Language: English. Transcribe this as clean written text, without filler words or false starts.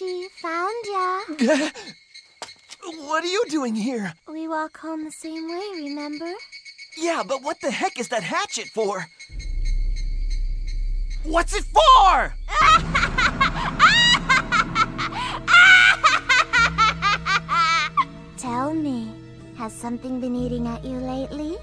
Archie, found ya. What are you doing here? We walk home the same way, remember? Yeah, but what the heck is that hatchet for? What's it for? Tell me, has something been eating at you lately?